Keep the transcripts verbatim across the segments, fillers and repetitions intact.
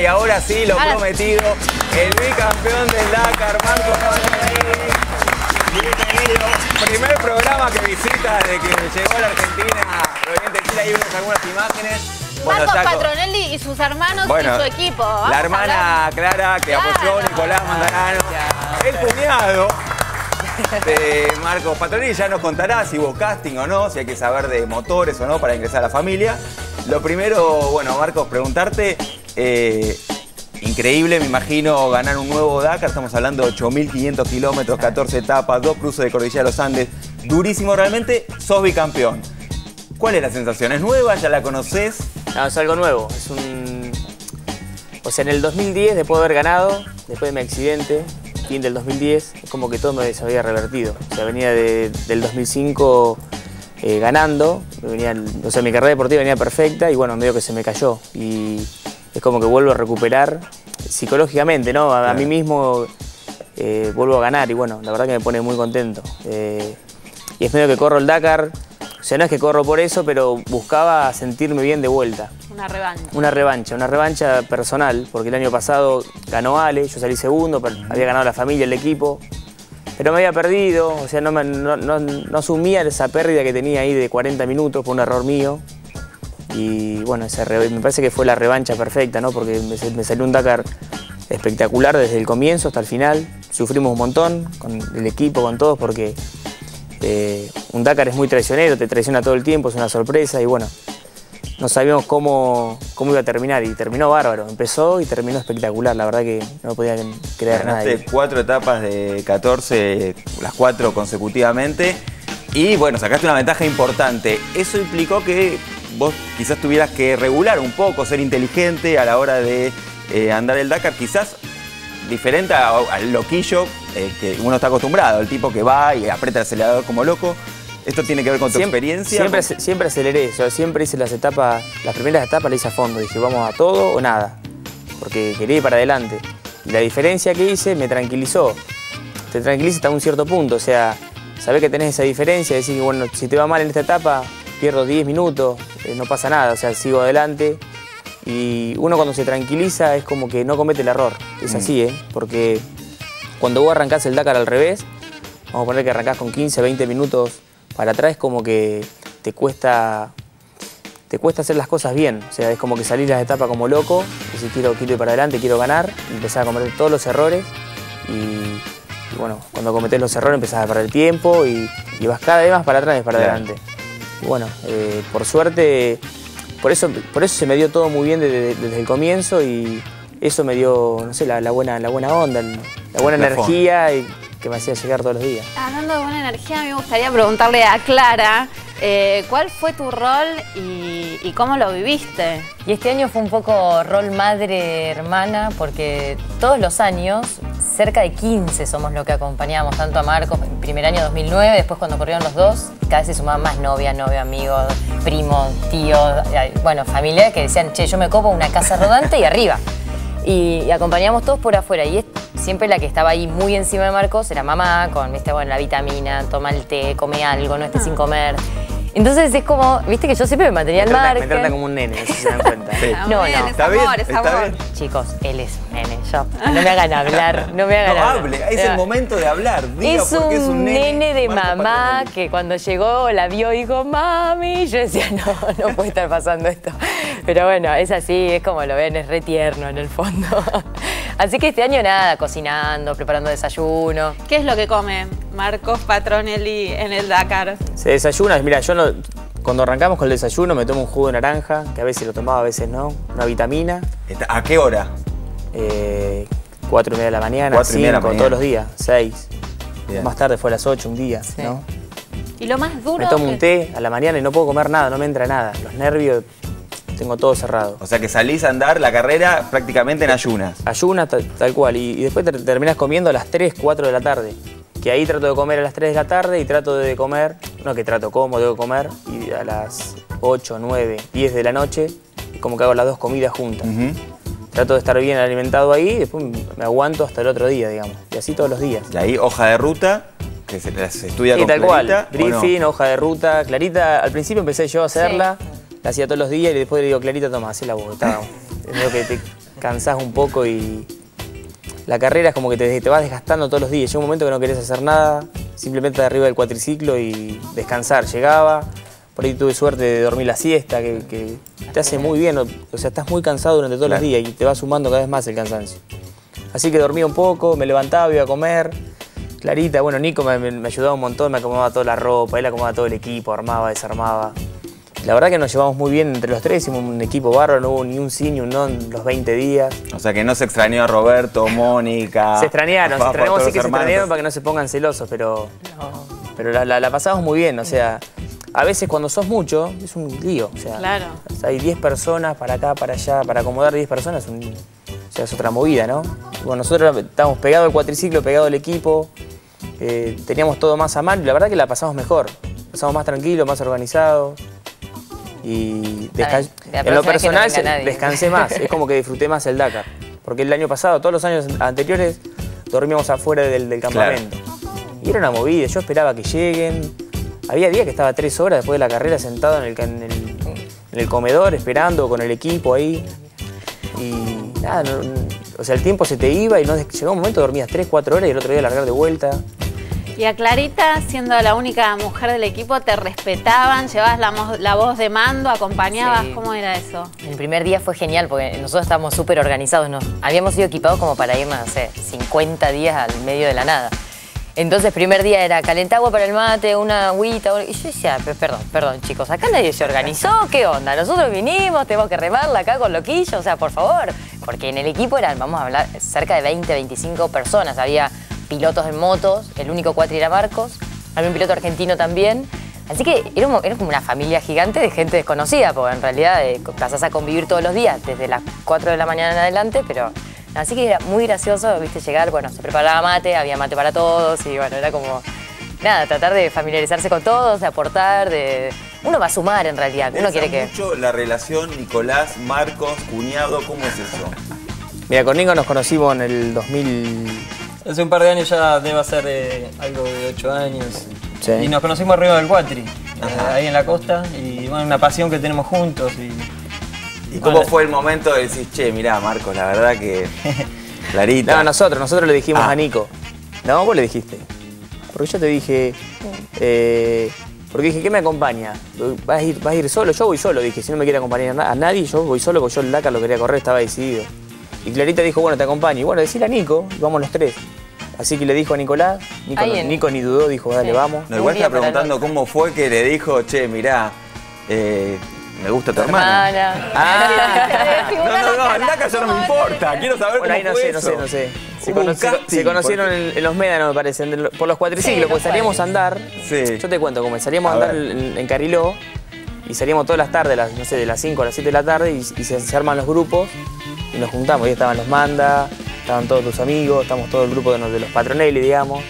Y ahora sí, lo ahora. prometido, el bicampeón del Dakar, Marcos Patronelli. Primer programa que visita desde que llegó a la Argentina. Proveniente de Chile, ahí vemos algunas imágenes. Bueno, Marcos Patronelli y sus hermanos, bueno, y su equipo. Vamos, la hermana Clara, que claro. apoyó Nicolás Mandarano. Claro. El cuñado de Marcos Patronelli. Ya nos contará si hubo casting o no, si hay que saber de motores o no para ingresar a la familia. Lo primero, bueno, Marcos, preguntarte... Eh, increíble, me imagino, ganar un nuevo Dakar. Estamos hablando de ocho mil quinientos kilómetros, catorce etapas, dos cruces de Cordillera de los Andes. Durísimo, realmente sos bicampeón. ¿Cuál es la sensación? ¿Es nueva? ¿Ya la conoces? No, es algo nuevo. Es un... O sea, en el dos mil diez, después de haber ganado, después de mi accidente, fin del dos mil diez, es como que todo me se había revertido. O sea, venía de, del dos mil cinco eh, ganando. Venía, o sea, mi carrera deportiva venía perfecta y bueno, medio que se me cayó. Y... es como que vuelvo a recuperar psicológicamente, ¿no? A, a mí mismo eh, vuelvo a ganar y bueno, la verdad que me pone muy contento. Eh, y es medio que corro el Dakar, o sea, no es que corro por eso, pero buscaba sentirme bien de vuelta. Una revancha. Una revancha, una revancha personal, porque el año pasado ganó Ale, yo salí segundo, pero había ganado la familia, el equipo, pero me había perdido, o sea, no, me, no, no, no asumía esa pérdida que tenía ahí de cuarenta minutos por un error mío. Y bueno, esa me parece que fue la revancha perfecta, ¿no? Porque me, me salió un Dakar espectacular desde el comienzo hasta el final. Sufrimos un montón con el equipo, con todos, porque eh, un Dakar es muy traicionero, te traiciona todo el tiempo, es una sorpresa. Y bueno, no sabíamos cómo, cómo iba a terminar y terminó bárbaro. Empezó y terminó espectacular, la verdad que no podía creer nada. Ganaste cuatro etapas de catorce, las cuatro consecutivamente. Y bueno, sacaste una ventaja importante. Eso implicó que vos quizás tuvieras que regular un poco, ser inteligente a la hora de eh, andar el Dakar, quizás diferente al loquillo eh, que uno está acostumbrado, el tipo que va y aprieta el acelerador como loco. ¿Esto tiene que ver con tu siempre, experiencia? Siempre, ¿no? Siempre aceleré, o sea, siempre hice las etapas, las primeras etapas las hice a fondo, dije vamos a todo o nada, porque quería ir para adelante. Y la diferencia que hice me tranquilizó, te tranquiliza hasta un cierto punto, o sea, sabés que tenés esa diferencia, decís, bueno, si te va mal en esta etapa, pierdo diez minutos, eh, no pasa nada, o sea, sigo adelante. Y uno cuando se tranquiliza es como que no comete el error. Es mm. así, ¿eh? Porque cuando vos arrancás el Dakar al revés, vamos a poner que arrancás con quince, veinte minutos para atrás, es como que te cuesta, te cuesta hacer las cosas bien. O sea, es como que salís las etapas como loco, y si quiero, quiero ir para adelante, quiero ganar, empezás a cometer todos los errores. Y, y bueno, cuando cometés los errores empezás a perder tiempo y, y vas cada vez más para atrás y para claro. adelante. Bueno, eh, por suerte, por eso, por eso se me dio todo muy bien desde, desde el comienzo y eso me dio, no sé, la, la, buena, la buena onda, la buena energía y que me hacía llegar todos los días. Hablando de buena energía, a mí me gustaría preguntarle a Clara, eh, ¿cuál fue tu rol y, y cómo lo viviste? Y este año fue un poco rol madre-hermana, porque todos los años, cerca de quince somos los que acompañábamos tanto a Marcos, primer año dos mil nueve, después cuando corrieron los dos, cada vez se sumaban más novia, novio, amigos, primos, tíos, bueno, familia que decían, che, yo me copo una casa rodante y arriba. Y, y acompañamos todos por afuera y es, siempre la que estaba ahí muy encima de Marcos era mamá, con, viste, bueno, la vitamina, toma el té, come algo, no estés sin comer. Entonces es como, viste que yo siempre me mantenía al margen. Me tratan como un nene, si se dan cuenta. Sí. No, no, bien, no. Está bien, amor, es está amor. Bien. Chicos, él es un nene, yo. No me hagan hablar, no me hagan no hablar. Hable, es no. el momento de hablar. Diga es, un es un nene, nene de Marco mamá Patronelli. Que cuando llegó la vio y dijo, mami. Yo decía, no, no puede estar pasando esto. Pero bueno, es así, es como lo ven, es re tierno en el fondo. Así que este año nada, cocinando, preparando desayuno. ¿Qué es lo que come Marcos Patronelli en el Dakar? Se desayuna, mira, yo no, cuando arrancamos con el desayuno me tomo un jugo de naranja, que a veces lo tomaba, a veces no, una vitamina. ¿A qué hora? Eh, cuatro y media de la mañana, cuatro cinco, y media de la mañana. Todos los días, seis. Bien. Más tarde fue a las ocho un día, sí. ¿no? Y lo más duro... Me tomo que... un té a la mañana y no puedo comer nada, no me entra nada, los nervios... Tengo todo cerrado. O sea que salís a andar la carrera prácticamente en ayunas. Ayunas tal, tal cual. Y, y después te, terminás comiendo a las tres, cuatro de la tarde. Que ahí trato de comer a las tres de la tarde y trato de comer... No, que trato, como, debo comer. Y a las ocho, nueve, diez de la noche, como que hago las dos comidas juntas. Uh-huh. Trato de estar bien alimentado ahí y después me aguanto hasta el otro día, digamos. Y así todos los días. Y ahí hoja de ruta... Que se, se estudia sí, con tal Clarita, cual. Briefing, no? hoja de ruta. Clarita, al principio empecé yo a hacerla... Sí. La hacía todos los días y después le digo, Clarita, toma, hacé la boca. Te, cansás un poco y la carrera es como que te, te vas desgastando todos los días. Llega un momento que no querés hacer nada, simplemente de arriba del cuatriciclo y descansar. Llegaba, por ahí tuve suerte de dormir la siesta, que, que te hace muy bien. O, o sea, estás muy cansado durante todos los días y te va sumando cada vez más el cansancio. Así que dormía un poco, me levantaba, iba a comer. Clarita, bueno, Nico me, me ayudaba un montón, me acomodaba toda la ropa, él acomodaba todo el equipo, armaba, desarmaba. La verdad que nos llevamos muy bien entre los tres, hicimos un equipo bárbaro, no hubo ni un sí ni un no en los veinte días. O sea que no se extrañó a Roberto, Mónica... Se extrañaron, se extrañamos, sí que se extrañaron para que no se pongan celosos, pero... No. Pero la, la, la pasamos muy bien, o sea... A veces cuando sos mucho, es un lío, o sea... Claro. O sea, hay diez personas para acá, para allá, para acomodar diez personas es un... O sea, es otra movida, ¿no? Bueno, nosotros estábamos pegados al cuatriciclo, pegados al equipo, eh, teníamos todo más a mano y la verdad que la pasamos mejor. Pasamos más tranquilo, más organizado. Y ver, en lo personal es que no descansé más, es como que disfruté más el Dakar. Porque el año pasado, todos los años anteriores, dormíamos afuera del, del campamento. Claro. Y era una movida, yo esperaba que lleguen. Había días que estaba tres horas después de la carrera sentado en el, en el, en el comedor, esperando con el equipo ahí. Y nada, no, o sea, el tiempo se te iba y no, llegó un momento dormías tres, cuatro horas y el otro día largar de vuelta. Y a Clarita, siendo la única mujer del equipo, te respetaban, llevabas la, la voz de mando, acompañabas, sí. ¿Cómo era eso? El primer día fue genial porque nosotros estábamos súper organizados, nos habíamos sido equipados como para irnos, no sé, cincuenta días al medio de la nada. Entonces, primer día era calentagua para el mate, una agüita, y yo decía, perdón, perdón chicos, acá nadie se organizó, ¿qué onda? Nosotros vinimos, tenemos que remarla acá con loquillo, o sea, por favor, porque en el equipo eran, vamos a hablar, cerca de veinte, veinticinco personas, había pilotos en motos, el único cuatri era Marcos, había un piloto argentino también, así que era, un, era como una familia gigante de gente desconocida, porque en realidad eh, pasás a convivir todos los días, desde las cuatro de la mañana en adelante, pero así que era muy gracioso, viste, llegar, bueno, se preparaba mate, había mate para todos, y bueno, era como, nada, tratar de familiarizarse con todos, de aportar, de... Uno va a sumar en realidad, uno quiere que... mucho la relación Nicolás, Marcos, cuñado, ¿cómo es eso? Mira, con Nico nos conocimos en el dos mil... Hace un par de años ya debe ser eh, algo de ocho años. Sí. Y nos conocimos arriba del Cuatri, eh, ahí en la costa, y bueno, una pasión que tenemos juntos. ¿Y, ¿Y bueno, cómo fue el momento de decir, che, mirá, Marcos, la verdad que... Clarita... No, nosotros, nosotros le dijimos ah. a Nico. No, vos le dijiste. Porque yo te dije... Eh, porque dije, ¿qué me acompaña? ¿Vas a, ir, ¿Vas a ir solo? Yo voy solo, dije. Si no me quiere acompañar a nadie, yo voy solo, porque yo el Dakar lo quería correr, estaba decidido. Y Clarita dijo, bueno, te acompaño. Y bueno, decíle a Nico, y vamos los tres. Así que le dijo a Nicolás, Nico, no, Nico ni dudó, dijo, dale, sí. vamos. No, igual está preguntando cómo fue que le dijo, che, mirá, eh, me gusta tu hermana. hermana. Ah, no, no, no, el Dakar ya no me importa, quiero saber bueno, cómo fue eso. Bueno, ahí no sé, no sé, no sé. Se, cono casting, se conocieron porque... en los médanos, me parece, por los cuatriciclos, sí, porque salíamos padres. a andar. Sí. Yo te cuento cómo salíamos a, a andar en, en Cariló y salíamos todas las tardes, las, no sé, de las cinco a las siete de la tarde y, y se, se arman los grupos. Y nos juntamos, ahí estaban los Manda, estaban todos tus amigos, estamos todo el grupo de los, de los Patronelli, digamos.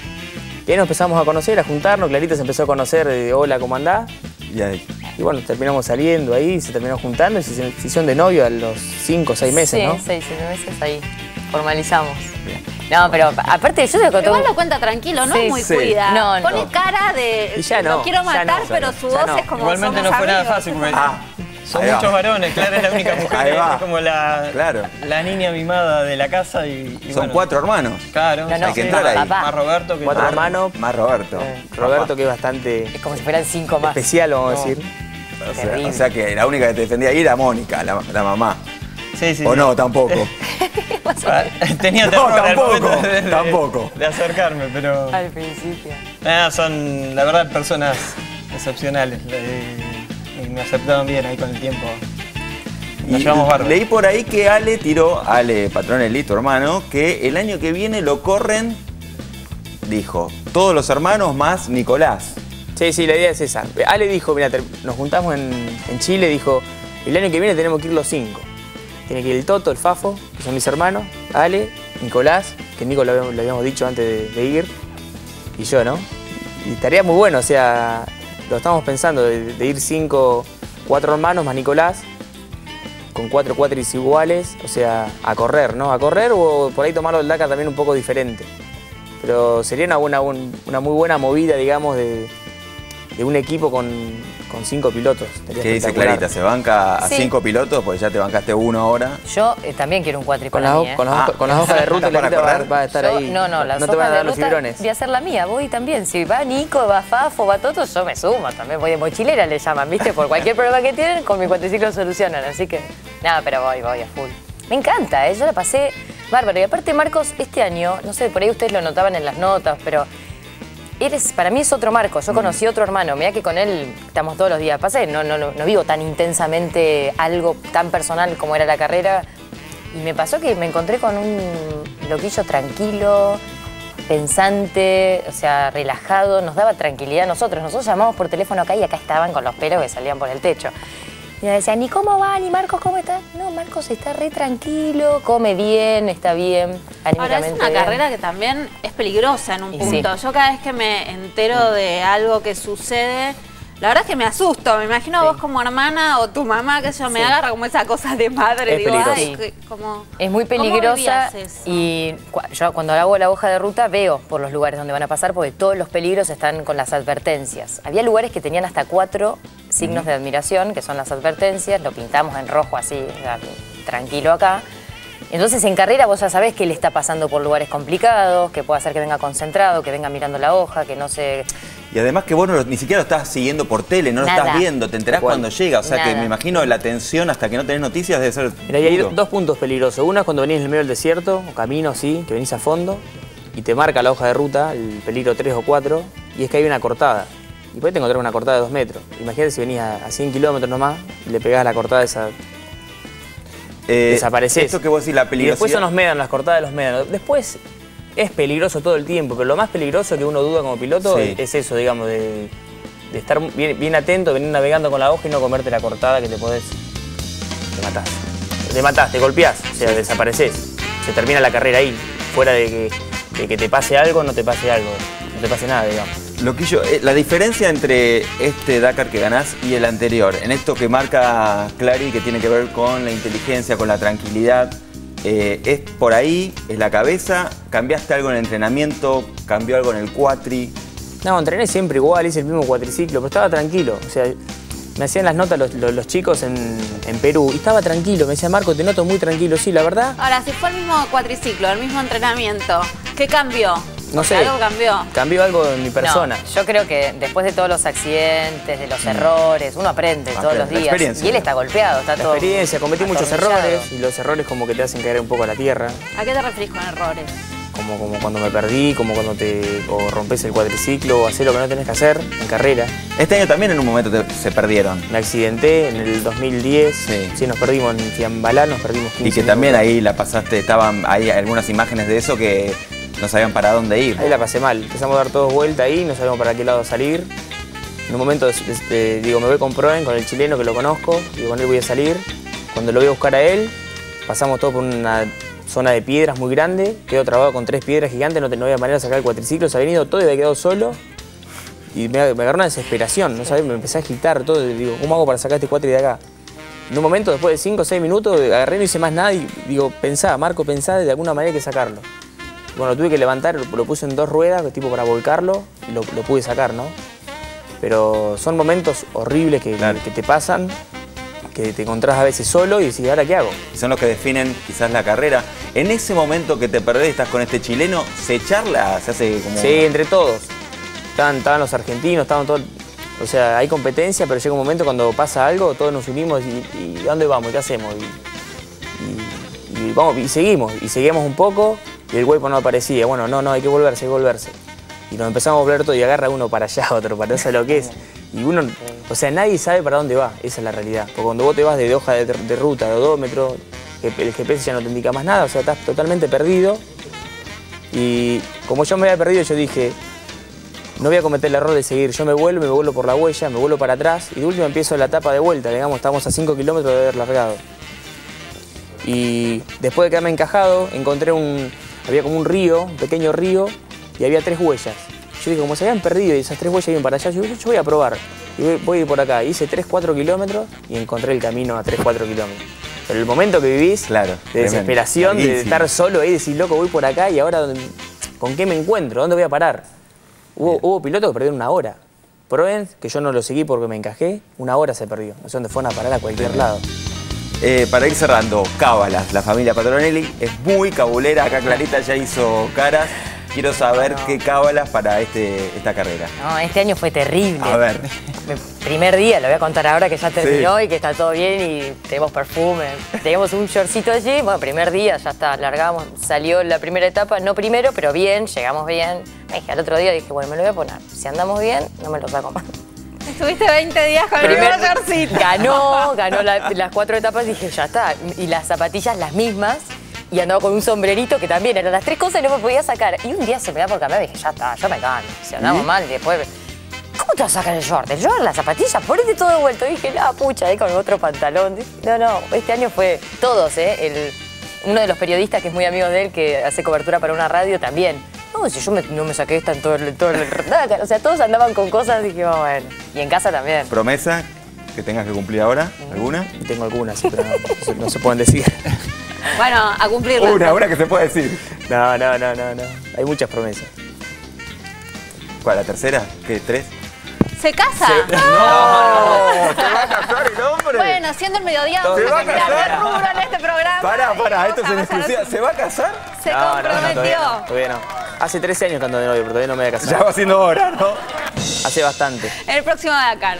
Y ahí nos empezamos a conocer, a juntarnos, Clarita se empezó a conocer de hola, ¿cómo andás? Y, ahí. y bueno, terminamos saliendo ahí, se terminó juntando y se hicieron de novio a los cinco o seis meses, sí, ¿no? Sí, seis meses ahí, formalizamos. Bien. No, pero aparte yo te conté... Igual lo cuenta tranquilo, no sí, es muy sí. cuida. No, no. Pone cara de... Y ya no, lo quiero matar, ya no, ya pero su voz no. es como Igualmente no fue amigos. nada fácil, porque... Ah. Son Ahí muchos va. varones, Clara es la única mujer, es como la, claro. la niña mimada de la casa y, y Son bueno. cuatro hermanos. Claro. No, no, hay que sí. entrar ahí. Papá. Más Roberto que... Cuatro hermanos. Más Roberto. Eh, Roberto papá. que es bastante... Es como si fueran cinco más. Especial, vamos no. a decir. O sea, o sea que la única que te defendía ahí era Mónica, la, la mamá. Sí, sí. O sí. no, tampoco. Tenía terror no, tampoco, de, de, tampoco. de acercarme, pero... Al principio. Nada, son, la verdad, personas excepcionales. De... Y me aceptaron bien ahí con el tiempo. Nos y llevamos barro. Leí por ahí que Ale tiró, Ale Patronelli, tu hermano, que el año que viene lo corren, dijo, todos los hermanos más Nicolás. Sí, sí, la idea es esa. Ale dijo, mira, nos juntamos en, en Chile, dijo, el año que viene tenemos que ir los cinco. Tiene que ir el Toto, el Fafo, que son mis hermanos, Ale, Nicolás, que Nico lo habíamos, lo habíamos dicho antes de, de ir, y yo, ¿no? Y estaría muy bueno, o sea... Lo estamos pensando, de, de ir cinco, cuatro hermanos más Nicolás, con cuatro cuatris iguales, o sea, a correr, ¿no? A correr o por ahí tomarlo el Dakar también un poco diferente. Pero sería una, buena, un, una muy buena movida, digamos, de, de un equipo con, con cinco pilotos. ¿Qué dice Clarita? ¿Se banca a sí. cinco pilotos? Pues ya te bancaste uno ahora. Yo eh, también quiero un cuatri con, la, mí, ¿eh? con, la, ah, con las hojas de ruta para correr. Va, va a estar yo, ahí. No, no, las no te van a dar los fibrones. Voy a hacer la mía, voy también. Si va Nico, va Fafo, va Toto, yo me sumo. También voy de mochilera, le llaman, ¿viste? Por cualquier problema que tienen, con mi cuatriciclo solucionan. Así que, nada, pero voy, voy a full. Me encanta, ¿eh? Yo la pasé bárbaro. Y aparte, Marcos, este año, no sé, por ahí ustedes lo notaban en las notas, pero... Eres, para mí es otro Marcos, yo conocí otro hermano, mirá que con él estamos todos los días, pasé, no, no, no, no vivo tan intensamente algo tan personal como era la carrera y me pasó que me encontré con un loquillo tranquilo, pensante, o sea, relajado, nos daba tranquilidad a nosotros, nosotros llamamos por teléfono acá y acá estaban con los pelos que salían por el techo. Y me decían, ¿y cómo van? ¿Y Marcos cómo está? No, Marcos está re tranquilo, come bien, está bien, anímicamente. Ahora, es una bien. carrera que también es peligrosa en un y punto. Sí. Yo cada vez que me entero de algo que sucede, la verdad es que me asusto. Me imagino sí. vos como hermana o tu mamá, que yo me sí. agarra como esa cosa de madre. Es digo, ay, que, como, es muy peligrosa y cu yo cuando hago la hoja de ruta veo por los lugares donde van a pasar porque todos los peligros están con las advertencias. Había lugares que tenían hasta cuatro... signos de admiración, que son las advertencias, lo pintamos en rojo así, tranquilo acá. Entonces en carrera vos ya sabés que él está pasando por lugares complicados, que puede hacer que venga concentrado, que venga mirando la hoja, que no se... Y además que vos no, ni siquiera lo estás siguiendo por tele, no Nada. lo estás viendo, te enterás Igual. cuando llega. O sea Nada. que me imagino la tensión hasta que no tenés noticias debe ser... Mira, hay dos puntos peligrosos. Uno es cuando venís en el medio del desierto, o camino así, que venís a fondo, y te marca la hoja de ruta, el peligro tres o cuatro, y es que hay una cortada. Y puedes encontrar una cortada de dos metros. Imagínate si venís a cien kilómetros nomás y le pegás la cortada de esa... Eh, Desaparecés. Esto que vos decís, la peligrosidad... Y después son los médanos, las cortadas de los médanos. Después es peligroso todo el tiempo, pero lo más peligroso que uno duda como piloto sí. es eso, digamos, de, de estar bien, bien atento, venir navegando con la hoja y no comerte la cortada que te podés... Te matás. Te matás, te golpeás, o sea, sí. desaparecés. Se termina la carrera ahí, fuera de que, de que te pase algo, no te pase algo, no te pase nada, digamos. Loquillo, la diferencia entre este Dakar que ganás y el anterior, en esto que marca Clary, que tiene que ver con la inteligencia, con la tranquilidad, eh, ¿es por ahí, es la cabeza? ¿Cambiaste algo en el entrenamiento? ¿Cambió algo en el cuatri? No, entrené siempre igual, hice el mismo cuatriciclo, pero estaba tranquilo. O sea, me hacían las notas los, los, los chicos en, en Perú y estaba tranquilo. Me decían, Marco, te noto muy tranquilo. Sí, la verdad. Ahora, si fue el mismo cuatriciclo, el mismo entrenamiento, ¿qué cambió? No sé, algo cambió. Cambió algo en mi persona. No, yo creo que después de todos los accidentes, de los errores, uno aprende ah, todos los días. Y él está golpeado, está la todo. Experiencia, cometí muchos errores y los errores como que te hacen caer un poco a la tierra. ¿A qué te referís con errores? Como, como cuando me perdí, como cuando te o rompes el cuatriciclo o haces lo que no tenés que hacer en carrera. Este año también en un momento te, se perdieron. Me accidenté en el dos mil diez, sí, sí nos perdimos en Chiambalá, nos perdimos quince. Y que también minutos. Ahí la pasaste, estaban ahí algunas imágenes de eso que... No sabían para dónde ir. Ahí la pasé mal. Empezamos a dar todos vuelta ahí, no sabíamos para qué lado salir. En un momento, este, digo, me voy con Proen, con el chileno que lo conozco, y con él voy a salir. Cuando lo voy a buscar a él, pasamos todos por una zona de piedras muy grande, quedo trabado con tres piedras gigantes, no, no había manera de sacar el cuatriciclo, se había venido todo y había quedado solo. Y me, me agarró una desesperación, no sabía, me empecé a agitar todo, y digo, ¿cómo hago para sacar este cuatri de acá? En un momento, después de cinco o seis minutos, agarré, no hice más nada, y digo, pensá, Marco, pensá, de alguna manera hay que sacarlo. Bueno, tuve que levantar, lo, lo puse en dos ruedas, tipo para volcarlo, y lo, lo pude sacar, ¿no? Pero son momentos horribles que, claro. que te pasan, que te encontrás a veces solo y decís, ¿ahora qué hago? Son los que definen quizás la carrera. En ese momento que te perdés, estás con este chileno, ¿se charla? ¿Se hace como...? Sí, entre todos. Estaban, estaban los argentinos, estaban todos... O sea, hay competencia, pero llega un momento cuando pasa algo, todos nos unimos y, y ¿a dónde vamos? ¿Qué hacemos? Y, y, y, vamos, y seguimos, y seguimos un poco... Y el huevo no aparecía. Bueno, no, no, hay que volverse, hay que volverse. Y nos empezamos a volver todo y agarra uno para allá, otro para allá, lo que es. Y uno, o sea, nadie sabe para dónde va. Esa es la realidad. Porque cuando vos te vas de hoja de, de ruta, de odómetro, el G P S ya no te indica más nada. O sea, estás totalmente perdido. Y como yo me había perdido, yo dije, no voy a cometer el error de seguir. Yo me vuelvo, me vuelvo por la huella, me vuelvo para atrás. Y de último empiezo la etapa de vuelta. Digamos, estamos a cinco kilómetros de haber largado. Y después de quedarme encajado, encontré un... Había como un río, un pequeño río, y había tres huellas. Yo dije, como se habían perdido y esas tres huellas iban para allá, yo, yo voy a probar. Y voy, voy por acá. Hice tres, cuatro kilómetros y encontré el camino a tres, cuatro kilómetros. Pero el momento que vivís, claro, de tremendo. desesperación, Clarísimo. de estar solo ahí, decir, loco, voy por acá y ahora, ¿con qué me encuentro? ¿Dónde voy a parar? Hubo, hubo pilotos que perdieron una hora. Proen, que yo no lo seguí porque me encajé, una hora se perdió. No sé dónde fue, una parada a cualquier lado. Eh, para ir cerrando, cábalas. La familia Patronelli es muy cabulera. Acá Clarita ya hizo caras. Quiero saber no. qué cábalas para este, esta carrera. No, este año fue terrible. A ver. Mi primer día, lo voy a contar ahora que ya terminó sí. y que está todo bien y tenemos perfume. Tenemos un shortcito allí. Bueno, primer día, ya está, largamos. Salió la primera etapa, no primero, pero bien, llegamos bien. Me dije, al otro día dije, bueno, me lo voy a poner. Si andamos bien, no me lo saco más. Estuviste veinte días con el primer shortcito. Ganó, ganó la, las cuatro etapas y dije, ya está. Y las zapatillas las mismas. Y andaba con un sombrerito que también eran las tres cosas y no me podía sacar. Y un día se me da por cambiar y dije, ya está, yo me gano. Si andamos ¿Mm? mal, y después... ¿Cómo te vas a sacar el short? El short, las zapatillas, ponete todo de vuelto. Y dije, la pucha, ahí con otro pantalón. No, no, este año fue todos, ¿eh? El, uno de los periodistas que es muy amigo de él, que hace cobertura para una radio, también. No, si yo me, no me saqué esta en todo el... Todo el nada, o sea, todos andaban con cosas y dije, oh, bueno. Y en casa también. ¿Promesa que tengas que cumplir ahora? ¿Alguna? Tengo algunas, pero no, no se pueden decir. Bueno, a cumplirla. Una, una que se puede decir. No, no, no, no, no. Hay muchas promesas. ¿Cuál? ¿La tercera? ¿Qué? ¿Tres? ¿Se casa? Se... ¡No! ¡No! ¡Se va a casar el hombre! Bueno, siendo el mediodía, vamos a cambiar de rubro en este programa. Pará, pará, esto es en exclusiva. ¿Se va a casar? Se no, comprometió. No, no, todavía no, todavía no. Hace trece años que ando de novio, pero todavía no me voy a casar. Ya va siendo hora, ¿no? Hace bastante. El próximo Dakar.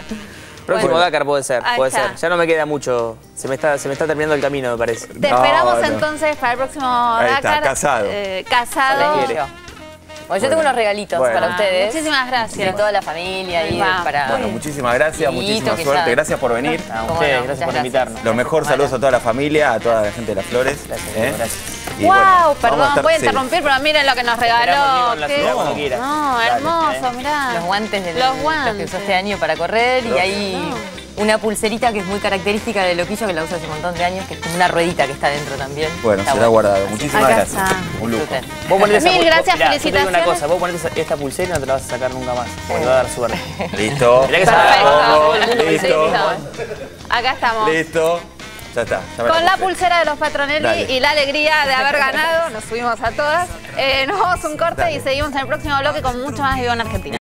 Próximo bueno. Dakar puede ser, puede ser. Ya no me queda mucho. Se me está, se me está terminando el camino, me parece. Te no, esperamos no. entonces para el próximo Ahí Dakar. Está, casado. Eh, casado. Bueno, yo bueno. tengo unos regalitos bueno. para ah, ustedes. Muchísimas gracias. De toda la familia. Y para... Bueno, muchísimas gracias, muchísima suerte. Ya... Gracias por venir. A ustedes, no? gracias Muchas por invitarnos. Gracias. Lo mejor, bueno. saludos a toda la familia, a toda la gente de Las Flores. Gracias, ¿eh? gracias. Y wow, bueno, perdón, estar, voy a interrumpir, sí. pero miren lo que nos regaló. Con ¿Qué? No, que no, hermoso, mirá. Los guantes de los, los que usó este año para correr los, y hay no. una pulserita que es muy característica de Loquillo, que la usa hace un montón de años, que es como una ruedita que está dentro también. Bueno, está será bueno. guardado. Muchísimas Acá gracias. Está. Un lujo. Vos ponés Mil esa, gracias, mirá, felicitaciones. Una cosa, vos ponés esta pulsera y no te la vas a sacar nunca más, porque te va a dar suerte. Listo. Mirá que Perfecto. Listo. Acá estamos. Listo. Ya está, ya Con la, la pulsera de los Patronelli Dale. y la alegría de haber ganado, nos subimos a todas. Eh, nos vamos a un corte Dale. y seguimos en el próximo bloque con mucho más Vivo en Argentina.